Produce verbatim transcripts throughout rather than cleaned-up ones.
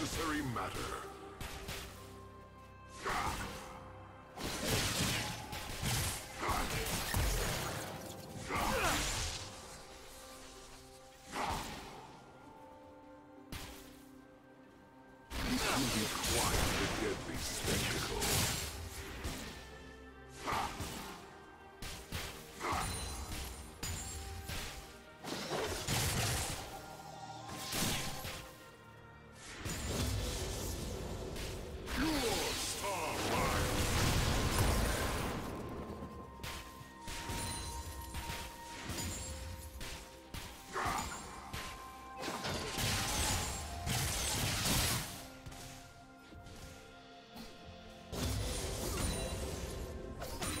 necessary matter.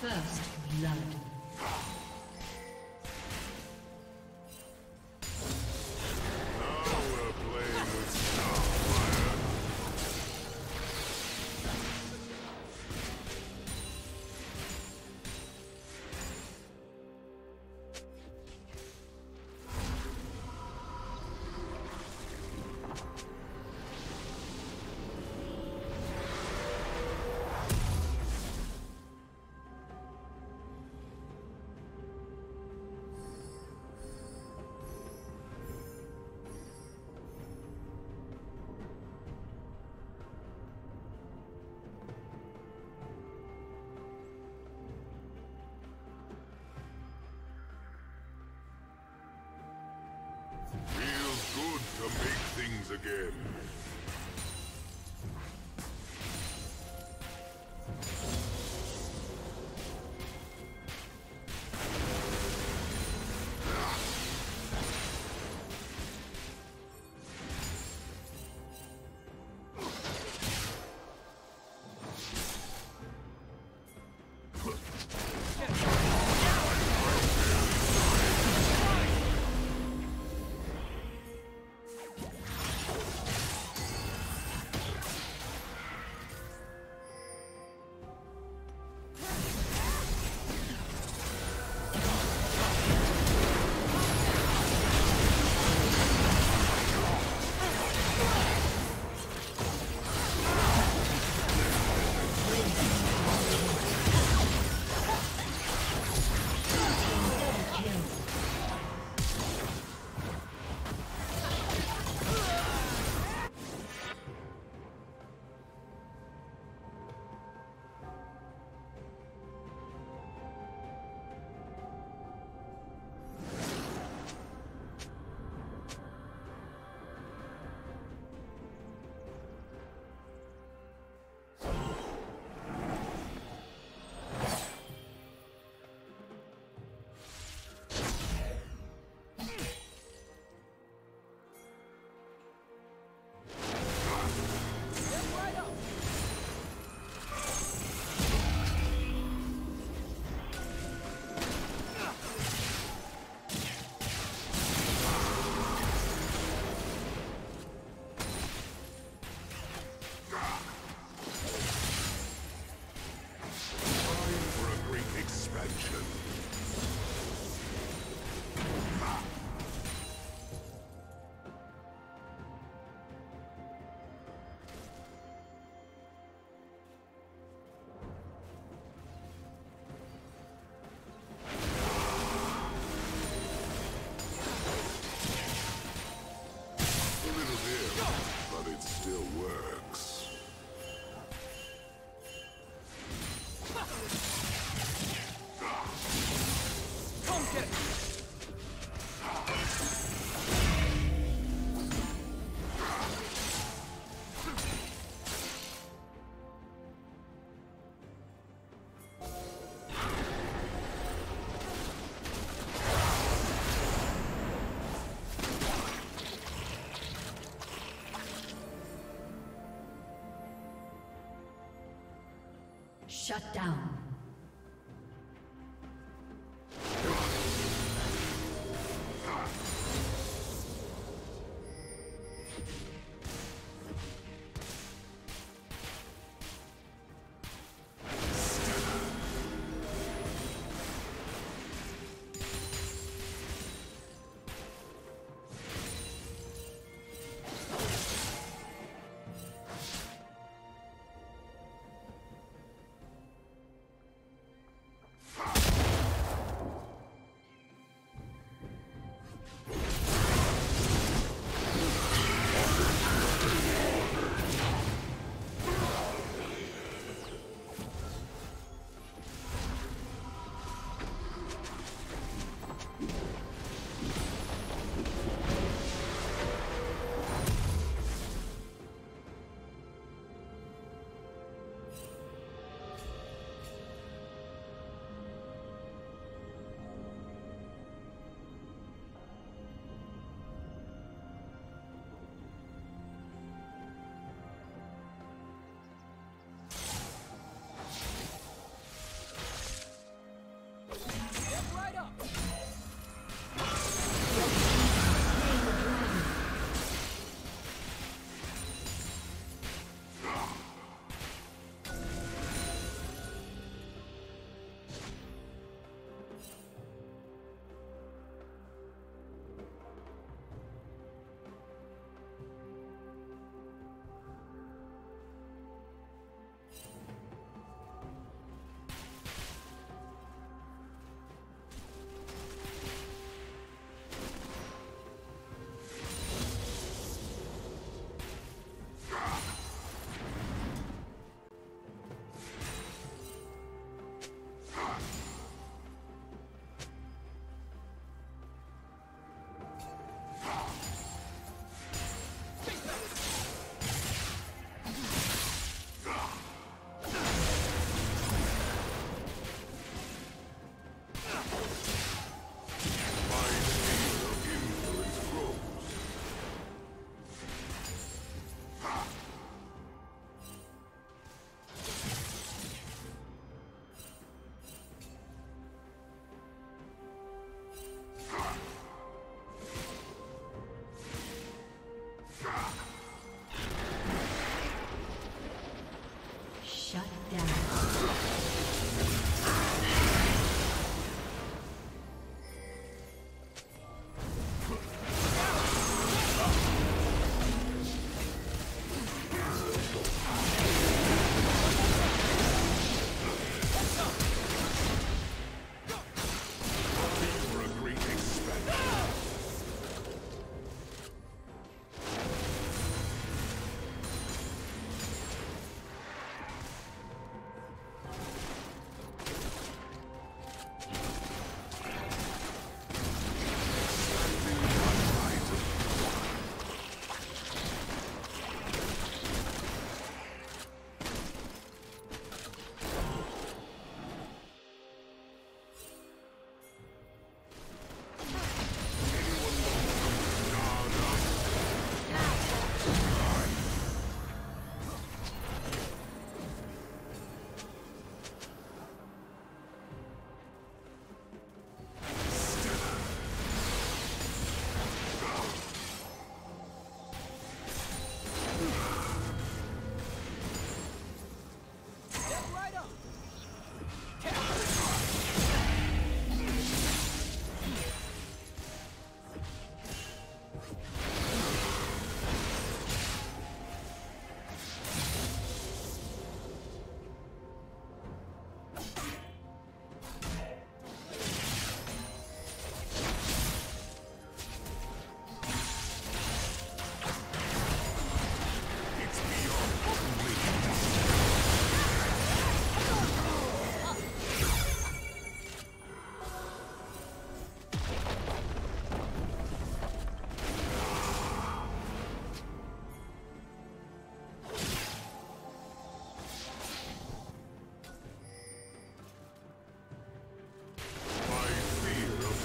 First blood. Again. Shut down. Shut down.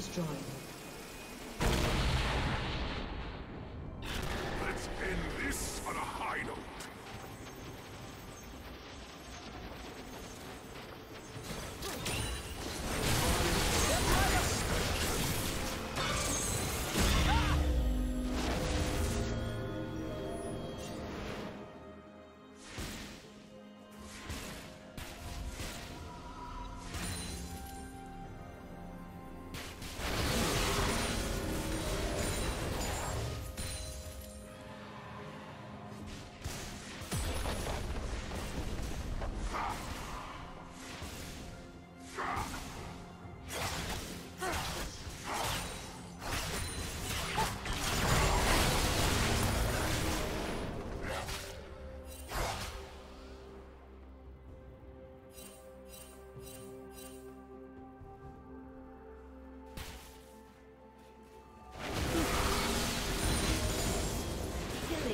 Destroyed. Let's end this on a high note.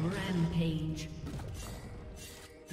Rampage.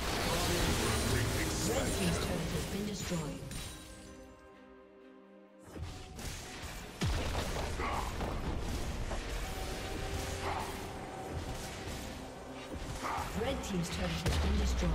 Red team's turret has been destroyed. Red team's turret has been destroyed.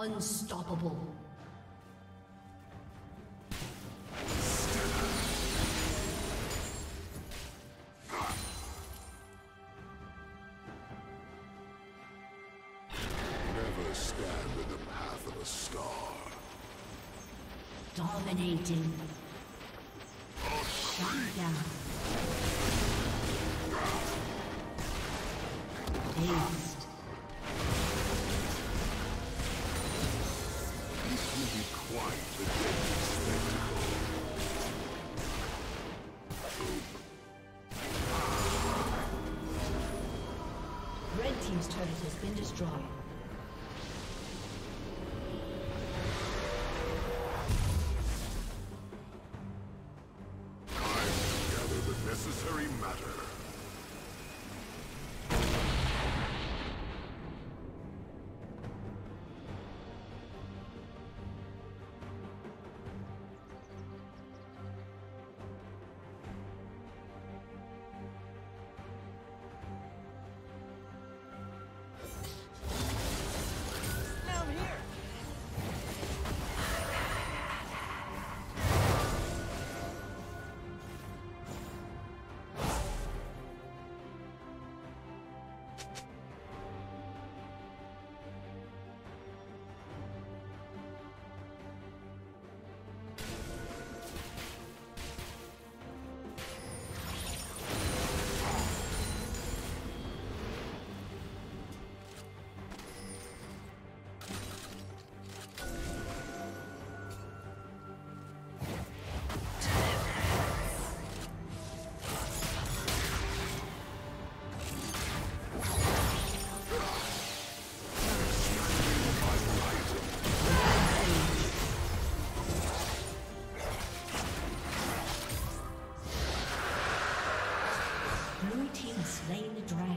Unstoppable. Never stand in the path of a star. Dominating. Shut down. Ace. Destroyed. Time to gather the necessary matter. Blue team has slain the dragon.